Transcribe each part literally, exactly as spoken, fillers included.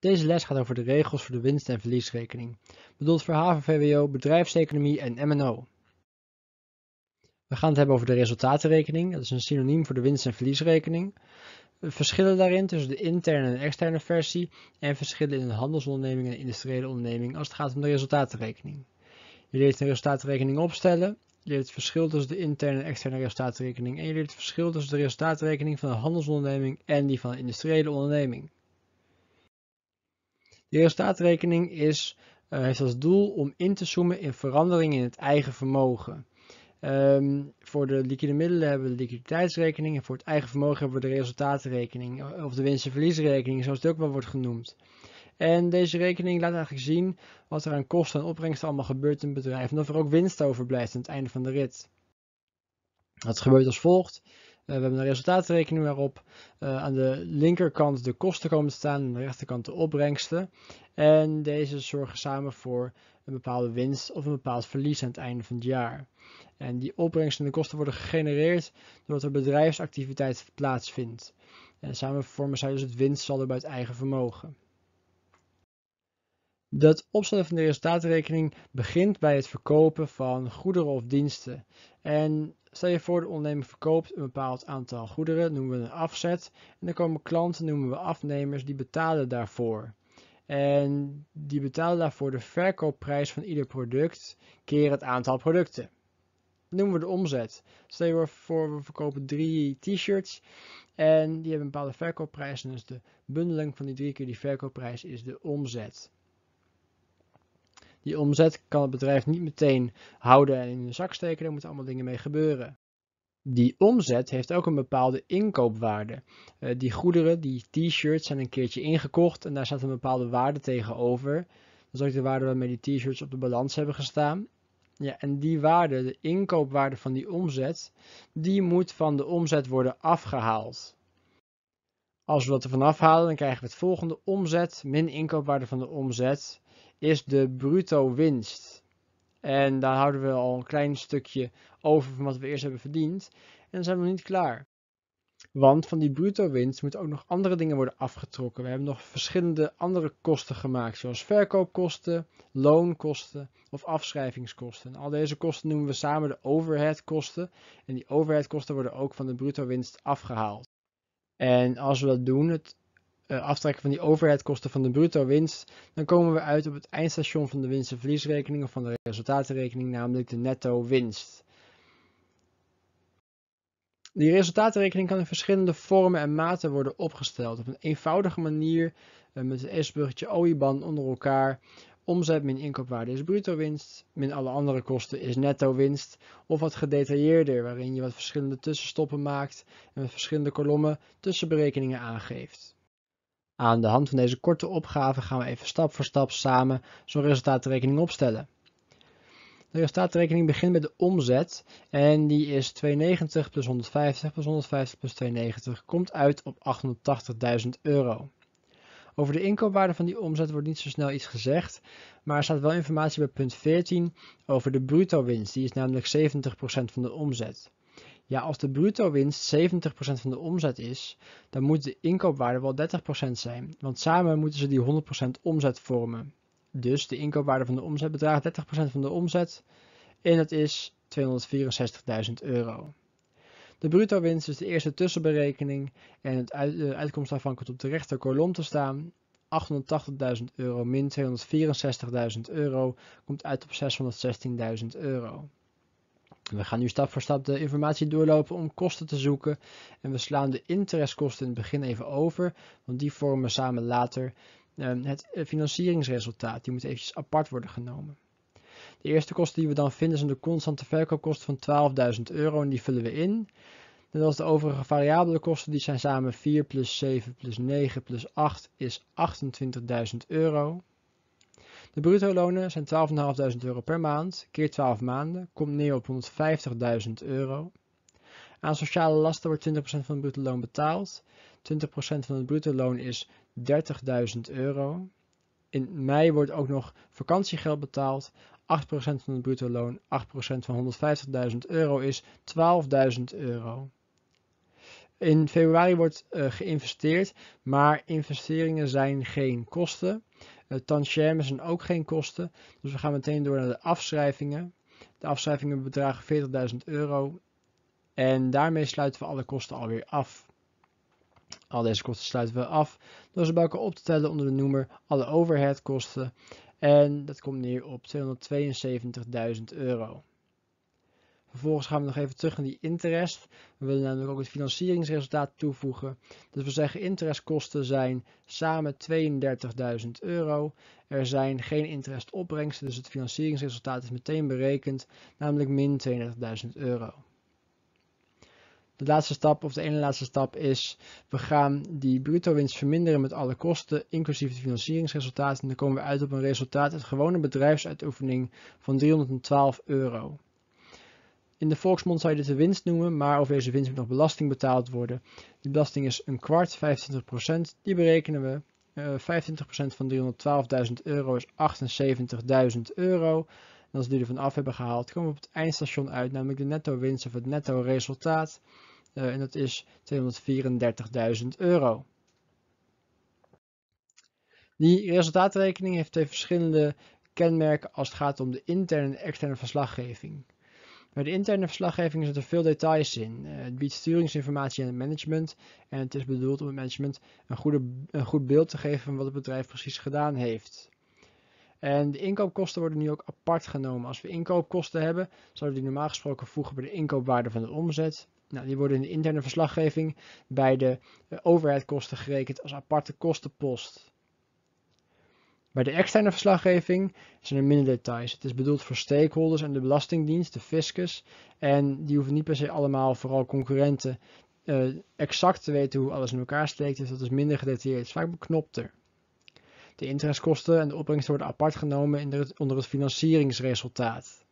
Deze les gaat over de regels voor de winst- en verliesrekening, bedoeld voor H V V W O, bedrijfseconomie en M en O. We gaan het hebben over de resultatenrekening, dat is een synoniem voor de winst- en verliesrekening. Verschillen daarin tussen de interne en externe versie en verschillen in een handelsonderneming en een industriële onderneming als het gaat om de resultatenrekening. Je leert een resultatenrekening opstellen, je leert het verschil tussen de interne en externe resultatenrekening en je leert het verschil tussen de resultatenrekening van een handelsonderneming en die van een industriële onderneming. De resultaatrekening is, uh, heeft als doel om in te zoomen in veranderingen in het eigen vermogen. Um, voor de liquide middelen hebben we de liquiditeitsrekening en voor het eigen vermogen hebben we de resultatenrekening of de winst- en verliesrekening, zoals het ook wel wordt genoemd. En deze rekening laat eigenlijk zien wat er aan kosten en opbrengsten allemaal gebeurt in het bedrijf en of er ook winst overblijft aan het einde van de rit. Dat gebeurt als volgt. We hebben een resultaatrekening waarop uh, aan de linkerkant de kosten komen te staan en aan de rechterkant de opbrengsten. En deze zorgen samen voor een bepaalde winst of een bepaald verlies aan het einde van het jaar. En die opbrengsten en de kosten worden gegenereerd doordat er bedrijfsactiviteit plaatsvindt. En samen vormen zij dus het winstsaldo bij het eigen vermogen. Dat opstellen van de resultaatrekening begint bij het verkopen van goederen of diensten. En stel je voor, de onderneming verkoopt een bepaald aantal goederen, noemen we een afzet. En dan komen klanten, noemen we afnemers, die betalen daarvoor. En die betalen daarvoor de verkoopprijs van ieder product keer het aantal producten. Dat noemen we de omzet. Stel je voor, we verkopen drie t-shirts en die hebben een bepaalde verkoopprijs. En dus de bundeling van die drie keer die verkoopprijs is de omzet. Die omzet kan het bedrijf niet meteen houden en in de zak steken, daar moeten allemaal dingen mee gebeuren. Die omzet heeft ook een bepaalde inkoopwaarde. Uh, die goederen, die t-shirts, zijn een keertje ingekocht en daar staat een bepaalde waarde tegenover. Dat is ook de waarde waarmee die t-shirts op de balans hebben gestaan. Ja, en die waarde, de inkoopwaarde van die omzet, die moet van de omzet worden afgehaald. Als we dat ervan afhalen, dan krijgen we het volgende: omzet min inkoopwaarde van de omzet is de bruto winst. En daar houden we al een klein stukje over van wat we eerst hebben verdiend. En dan zijn we nog niet klaar. Want van die bruto winst moeten ook nog andere dingen worden afgetrokken. We hebben nog verschillende andere kosten gemaakt, zoals verkoopkosten, loonkosten of afschrijvingskosten. En al deze kosten noemen we samen de overheadkosten. En die overheadkosten worden ook van de bruto winst afgehaald. En als we dat doen, het Uh, aftrekken van die overheidkosten van de bruto winst, dan komen we uit op het eindstation van de winst- en verliesrekening of van de resultatenrekening, namelijk de netto winst. Die resultatenrekening kan in verschillende vormen en maten worden opgesteld. Op een eenvoudige manier, uh, met het eerste bruggetje O I B A N onder elkaar. Omzet min inkoopwaarde is bruto winst, min alle andere kosten is netto winst. Of wat gedetailleerder, waarin je wat verschillende tussenstoppen maakt en met verschillende kolommen tussenberekeningen aangeeft. Aan de hand van deze korte opgave gaan we even stap voor stap samen zo'n resultaatrekening opstellen. De resultaatrekening begint met de omzet en die is tweehonderdnegentig plus honderdvijftig plus honderdvijftig plus tweehonderdnegentig, komt uit op achthonderdtachtigduizend euro. Over de inkoopwaarde van die omzet wordt niet zo snel iets gezegd, maar er staat wel informatie bij punt veertien over de bruto winst, die is namelijk zeventig procent van de omzet. Ja, als de bruto winst zeventig procent van de omzet is, dan moet de inkoopwaarde wel dertig procent zijn. Want samen moeten ze die honderd procent omzet vormen. Dus de inkoopwaarde van de omzet bedraagt dertig procent van de omzet en dat is tweehonderdvierenzestigduizend euro. De bruto winst is de eerste tussenberekening en het uit, de uitkomst daarvan komt op de rechter kolom te staan. achthonderdtachtigduizend euro min tweehonderdvierenzestigduizend euro komt uit op zeshonderdzestienduizend euro. We gaan nu stap voor stap de informatie doorlopen om kosten te zoeken en we slaan de interestkosten in het begin even over, want die vormen samen later het financieringsresultaat. Die moet eventjes apart worden genomen. De eerste kosten die we dan vinden zijn de constante verkoopkosten van twaalfduizend euro en die vullen we in. Net als de overige variabele kosten, die zijn samen vier plus zeven plus negen plus acht is achtentwintigduizend euro. De bruto lonen zijn twaalfduizend vijfhonderd euro per maand, keer twaalf maanden, komt neer op honderdvijftigduizend euro. Aan sociale lasten wordt twintig procent van het bruto loon betaald. twintig procent van het bruto loon is dertigduizend euro. In mei wordt ook nog vakantiegeld betaald. acht procent van het bruto loon, acht procent van honderdvijftigduizend euro is twaalfduizend euro. In februari wordt uh, geïnvesteerd, maar investeringen zijn geen kosten. Uh, Tantiemen zijn ook geen kosten. Dus we gaan meteen door naar de afschrijvingen. De afschrijvingen bedragen veertigduizend euro. En daarmee sluiten we alle kosten alweer af. Al deze kosten sluiten we af door ze bij elkaar op te tellen onder de noemer alle overheadkosten. En dat komt neer op tweehonderdtweeënzeventigduizend euro. Vervolgens gaan we nog even terug naar die interest. We willen namelijk ook het financieringsresultaat toevoegen. Dus we zeggen interestkosten zijn samen tweeëndertigduizend euro. Er zijn geen interestopbrengsten, dus het financieringsresultaat is meteen berekend, namelijk min tweeëndertigduizend euro. De laatste stap, of de ene laatste stap, is we gaan die bruto winst verminderen met alle kosten, inclusief het financieringsresultaat. En dan komen we uit op een resultaat uit gewone bedrijfsuitoefening van driehonderdtwaalf euro. In de volksmond zou je dit de winst noemen, maar over deze winst moet nog belasting betaald worden. Die belasting is een kwart, vijfentwintig procent. Die berekenen we. Uh, vijfentwintig procent van driehonderdtwaalfduizend euro is achtenzeventigduizend euro. En als we die ervan af hebben gehaald, komen we op het eindstation uit, namelijk de netto winst of het netto resultaat. Uh, en dat is tweehonderdvierendertigduizend euro. Die resultaatrekening heeft twee verschillende kenmerken als het gaat om de interne en externe verslaggeving. Bij de interne verslaggeving zitten veel details in. Het biedt sturingsinformatie aan het management en het is bedoeld om het management een, goede, een goed beeld te geven van wat het bedrijf precies gedaan heeft. En de inkoopkosten worden nu ook apart genomen. Als we inkoopkosten hebben, zouden we die normaal gesproken voegen bij de inkoopwaarde van de omzet. Nou, die worden in de interne verslaggeving bij de overheidkosten gerekend als aparte kostenpost. Bij de externe verslaggeving zijn er minder details. Het is bedoeld voor stakeholders en de Belastingdienst, de fiscus. En die hoeven niet per se allemaal, vooral concurrenten, eh, exact te weten hoe alles in elkaar steekt. Dus dat is minder gedetailleerd. Het is vaak beknopter. De interestkosten en de opbrengsten worden apart genomen in de, onder het financieringsresultaat.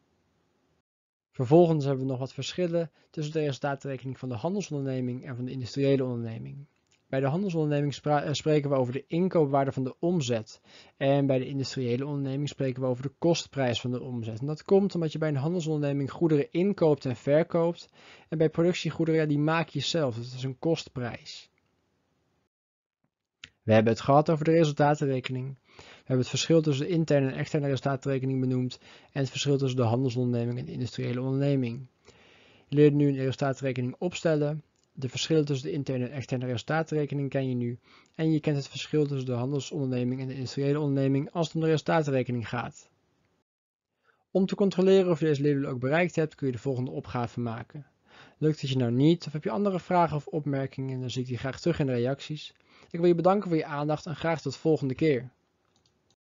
Vervolgens hebben we nog wat verschillen tussen de resultaatrekening van de handelsonderneming en van de industriële onderneming. Bij de handelsonderneming spreken we over de inkoopwaarde van de omzet. En bij de industriële onderneming spreken we over de kostprijs van de omzet. En dat komt omdat je bij een handelsonderneming goederen inkoopt en verkoopt. En bij productiegoederen, ja, die maak je zelf. Dus dat is een kostprijs. We hebben het gehad over de resultatenrekening. We hebben het verschil tussen de interne en externe resultatenrekening benoemd. En het verschil tussen de handelsonderneming en de industriële onderneming. Je leert nu een resultatenrekening opstellen. De verschillen tussen de interne en externe resultaatrekening ken je nu. En je kent het verschil tussen de handelsonderneming en de industriële onderneming als het om de resultaatrekening gaat. Om te controleren of je deze leerdoelen ook bereikt hebt, kun je de volgende opgave maken. Lukt het je nou niet, of heb je andere vragen of opmerkingen, dan zie ik die graag terug in de reacties. Ik wil je bedanken voor je aandacht en graag tot de volgende keer.